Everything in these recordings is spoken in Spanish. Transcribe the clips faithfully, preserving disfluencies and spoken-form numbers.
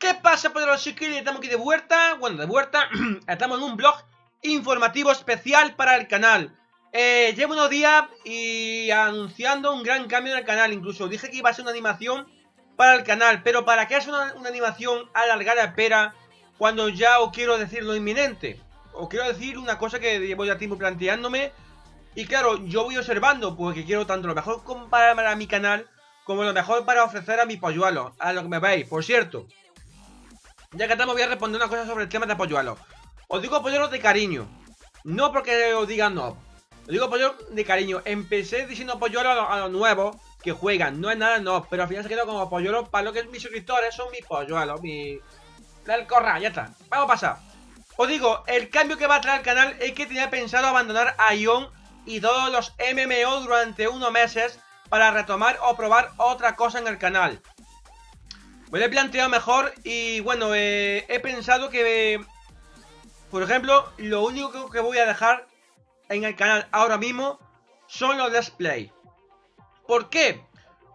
¿Qué pasa, poderosos suscriptores? Estamos aquí de vuelta, bueno, de vuelta, estamos en un blog informativo especial para el canal. Eh, llevo unos días y anunciando un gran cambio en el canal, incluso dije que iba a ser una animación para el canal, pero ¿para qué hacer una, una animación a alargar la espera cuando ya os quiero decir lo inminente? Os quiero decir una cosa que llevo ya tiempo planteándome y claro, yo voy observando porque quiero tanto lo mejor para mi canal como lo mejor para ofrecer a mis polluelos, a lo que me veis. Por cierto, ya que estamos, voy a responder una cosa sobre el tema de polluelos. Os digo polluelos de cariño, no porque os digan no. Os digo polluelos de cariño. Empecé diciendo polluelos a, a los nuevos que juegan, no es nada no, pero al final se quedó como polluelos para lo que mis suscriptores son mis polluelos, mi... del corral, ya está. Vamos a pasar. Os digo, el cambio que va a traer el canal es que tenía pensado abandonar Aion y todos los M M O durante unos meses para retomar o probar otra cosa en el canal. Me lo he planteado mejor y bueno, eh, he pensado que, eh, por ejemplo, lo único que voy a dejar en el canal ahora mismo son los let's play. ¿Por qué?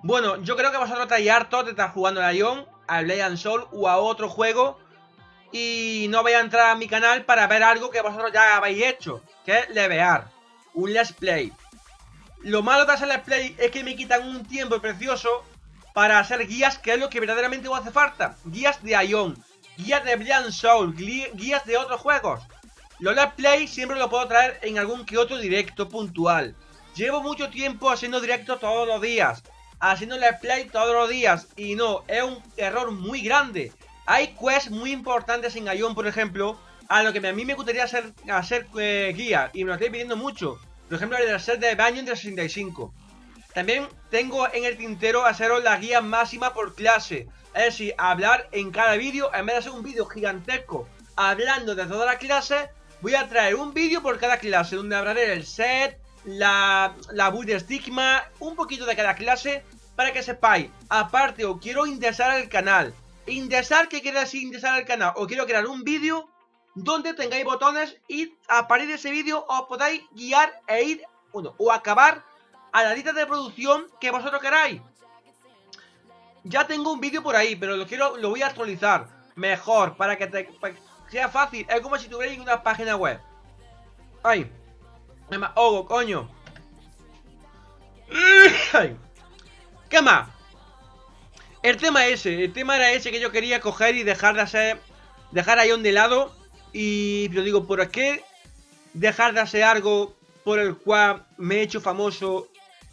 Bueno, yo creo que vosotros estáis hartos de estar jugando a Aion, a Blade and Soul o a otro juego y no vais a entrar a mi canal para ver algo que vosotros ya habéis hecho, que es levear, un let's play. Lo malo de hacer let's play es que me quitan un tiempo precioso para hacer guías, que es lo que verdaderamente os hace falta. Guías de Aion, guías de Blade and Soul, guías de otros juegos. Los let's play siempre lo puedo traer en algún que otro directo puntual. Llevo mucho tiempo haciendo directos todos los días, haciendo let's play todos los días, y no, es un error muy grande. Hay quests muy importantes en Aion, por ejemplo, a lo que a mí me gustaría hacer, hacer eh, guía, y me lo estoy pidiendo mucho. Por ejemplo, el set de Banyan de sesenta y cinco. También tengo en el tintero haceros la guía máxima por clase, es decir, hablar en cada vídeo, en vez de hacer un vídeo gigantesco hablando de toda la clase, voy a traer un vídeo por cada clase, donde hablaré del set, la, la build de estigma, un poquito de cada clase, para que sepáis. Aparte, os quiero indexar al canal. Indexar, ¿qué quiere decir indexar al canal? Os quiero crear un vídeo donde tengáis botones y a partir de ese vídeo os podáis guiar e ir, bueno, o acabar a la lista de producción que vosotros queráis. Ya tengo un vídeo por ahí, pero lo quiero, lo voy a actualizar mejor para que, te, para que sea fácil. Es como si tuvierais una página web. Ay, me ahogo, coño. ¿Qué más? El tema ese, el tema era ese que yo quería coger y dejar de hacer, dejar Aion de lado. Y yo digo, ¿por qué dejar de hacer algo por el cual me he hecho famoso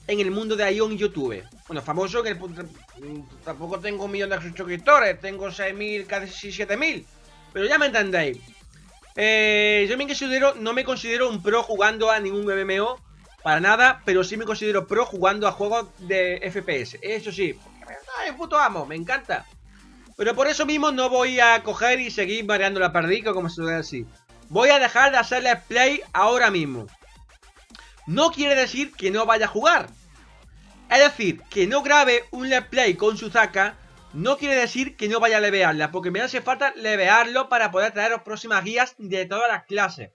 en el mundo de Aion y YouTube? Bueno, famoso que el, tampoco tengo un millón de suscriptores, tengo seis mil, casi siete mil, pero ya me entendéis. Eh, yo me considero, no me considero un pro jugando a ningún M M O, para nada, pero sí me considero pro jugando a juegos de F P S, eso sí, porque me da el puto amo, me encanta. Pero por eso mismo no voy a coger y seguir mareando la perdica, como se suele decir. Voy a dejar de hacer let's play ahora mismo. No quiere decir que no vaya a jugar. Es decir, que no grabe un let's play con Shizuka no quiere decir que no vaya a levearla, porque me hace falta levearlo para poder traer las próximas guías de todas las clases.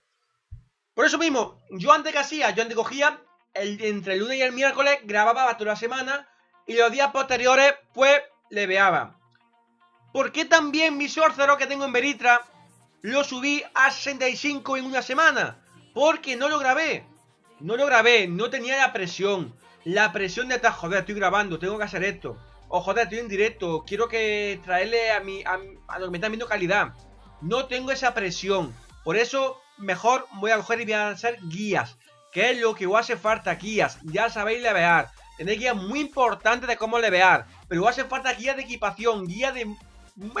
Por eso mismo, yo antes que hacía, yo antes cogía, el, entre el lunes y el miércoles grababa toda la semana y los días posteriores pues leveaba. Porque también mi sorcero que tengo en Beritra lo subí a sesenta y cinco en una semana, porque no lo grabé. No lo grabé, no tenía la presión. La presión de estar, joder, estoy grabando, tengo que hacer esto. O joder, estoy en directo, quiero que traerle a, mi, a, a los que me están viendo calidad. No tengo esa presión. Por eso, mejor voy a coger y voy a hacer guías, que es lo que os hace falta, guías. Ya sabéis levear. Tenéis guías muy importantes de cómo levear. Pero os hace falta guías de equipación, guías de...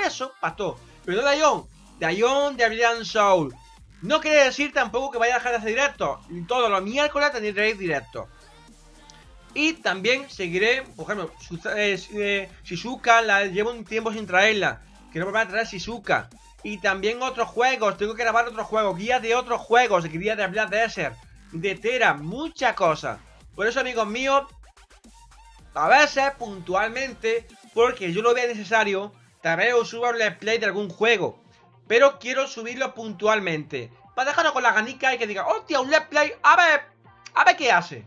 Eso, pastor. Pero no de Aion, de Aion, de Blade and Soul. No quiere decir tampoco que vaya a dejar de hacer directo. Todos los miércoles tendréis directo. Y también seguiré, por ejemplo, eh, eh, Shizuka, la llevo un tiempo sin traerla. Quiero volver a traer Shizuka. Y también otros juegos, tengo que grabar otros juegos, guías de otros juegos, guías de Black Desert, de Tera, muchas cosas. Por eso, amigos míos, a veces, puntualmente, porque yo lo veo necesario, tal vez os suba un let's play de algún juego. Pero quiero subirlo puntualmente, para dejarlo con la ganica y que diga, hostia, un let's play, a ver, a ver qué hace.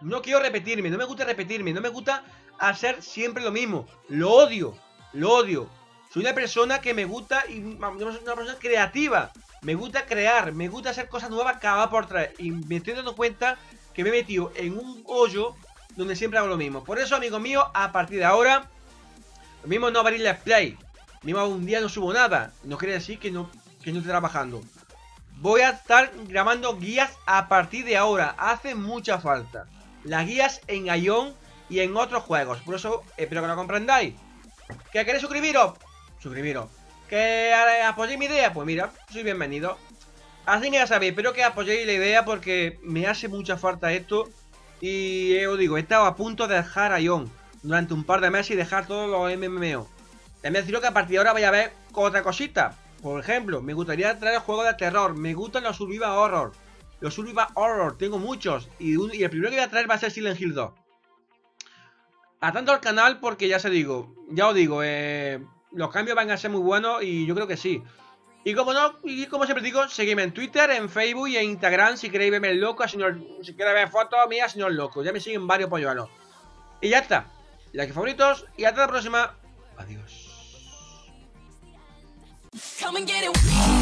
No quiero repetirme, no me gusta repetirme, no me gusta hacer siempre lo mismo. Lo odio, lo odio. Soy una persona que me gusta y una persona creativa. Me gusta crear, me gusta hacer cosas nuevas cada por tres. Y me estoy dando cuenta que me he metido en un hoyo donde siempre hago lo mismo. Por eso, amigos míos, a partir de ahora, lo mismo no abrir la play. Mismo un día no subo nada. No quiere decir que no, que no esté trabajando. Voy a estar grabando guías a partir de ahora. Hace mucha falta. Las guías en Aion y en otros juegos. Por eso espero que lo comprendáis. ¿Que queréis suscribiros? Suscribiros. ¿Que apoyéis mi idea? Pues mira, soy bienvenido. Así que ya sabéis, espero que apoyéis la idea porque me hace mucha falta esto. Y eh, os digo, he estado a punto de dejar Aion durante un par de meses y dejar todos los M M O. También deciros que a partir de ahora vaya a ver otra cosita. Por ejemplo, me gustaría traer juegos de terror. Me gustan los survival horror. Los survival horror, tengo muchos. Y, un, y el primero que voy a traer va a ser Silent Hill dos. Atando al canal porque ya se digo, ya os digo, eh, los cambios van a ser muy buenos y yo creo que sí. Y como no, y como siempre digo, seguidme en Twitter, en Facebook y en Instagram si queréis verme el loco, señor, si queréis ver fotos mías, señor loco. Ya me siguen varios polluanos. Y ya está. Like y favoritos y hasta la próxima. Adiós. Come and get it.